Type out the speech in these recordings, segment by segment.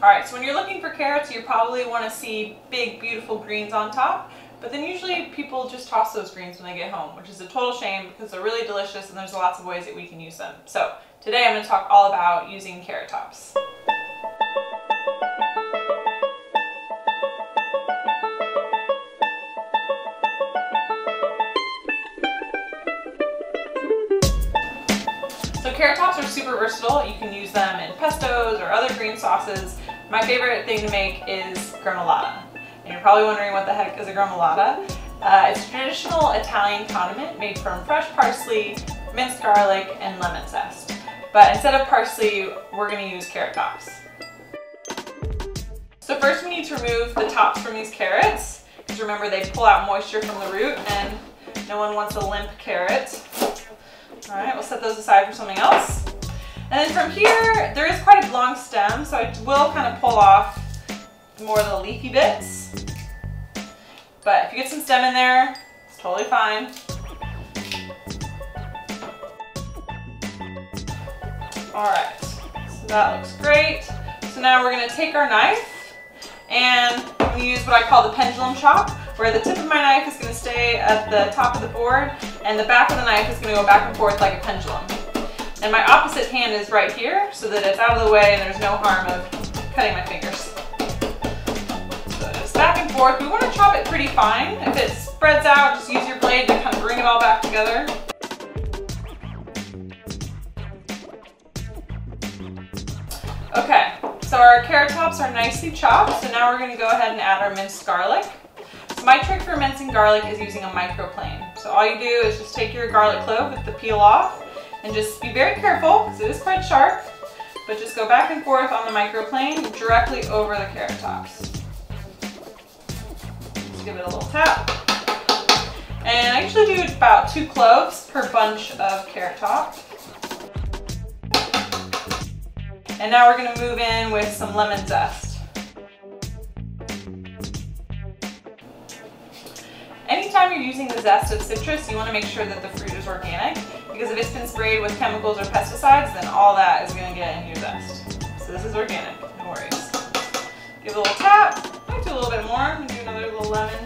Alright, so when you're looking for carrots, you probably want to see big, beautiful greens on top, but then usually people just toss those greens when they get home, which is a total shame because they're really delicious and there's lots of ways that we can use them. So today I'm going to talk all about using carrot tops. So carrot tops are super versatile. You can use them in pestos or other green sauces. My favorite thing to make is gremolata. And you're probably wondering what the heck is a gremolata. It's a traditional Italian condiment made from fresh parsley, minced garlic, and lemon zest. But instead of parsley, we're going to use carrot tops. So first we need to remove the tops from these carrots, because remember they pull out moisture from the root and no one wants a limp carrot. All right, we'll set those aside for something else. And then from here, there is quite a long stem, so I will kind of pull off more of the leafy bits. But if you get some stem in there, it's totally fine. All right, so that looks great. So now we're gonna take our knife and I'm gonna use what I call the pendulum chop, where the tip of my knife is going to stay at the top of the board and the back of the knife is going to go back and forth like a pendulum. And my opposite hand is right here so that it's out of the way and there's no harm of cutting my fingers. So just back and forth. We want to chop it pretty fine. If it spreads out, just use your blade to kind of bring it all back together. Okay, so our carrot tops are nicely chopped. So now we're going to go ahead and add our minced garlic. My trick for mincing garlic is using a microplane. So all you do is just take your garlic clove with the peel off and just be very careful because it is quite sharp, but just go back and forth on the microplane directly over the carrot tops. Just give it a little tap. And I usually do about 2 cloves per bunch of carrot top. And now we're going to move in with some lemon zest. Anytime you're using the zest of citrus, you want to make sure that the fruit is organic, because if it's been sprayed with chemicals or pesticides, then all that is going to get in your zest. So this is organic, no worries. Give it a little tap. I might do a little bit more. I'm going to do another little lemon.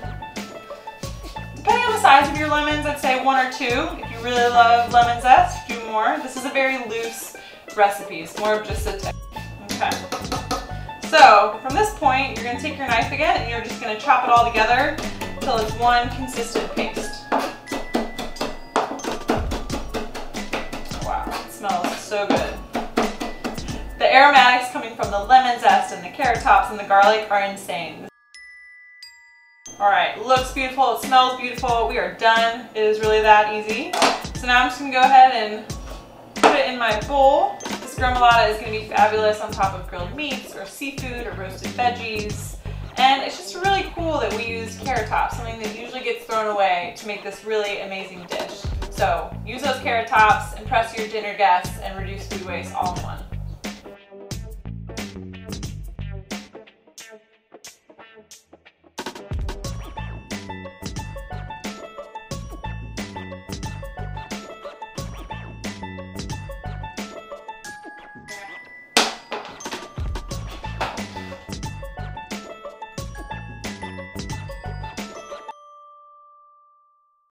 Depending on the size of your lemons, I'd say 1 or 2. If you really love lemon zest, do more. This is a very loose recipe. It's more of just a tip. Okay. So from this point, you're going to take your knife again, and you're just going to chop it all together until it's one consistent paste. Wow, it smells so good. The aromatics coming from the lemon zest and the carrot tops and the garlic are insane. Alright, looks beautiful, it smells beautiful, we are done. It is really that easy. So now I'm just going to go ahead and put it in my bowl. This gremolata is going to be fabulous on top of grilled meats or seafood or roasted veggies. And it's just really cool that we used carrot tops, something that usually gets thrown away, to make this really amazing dish. So use those carrot tops, impress your dinner guests, and reduce food waste all in one.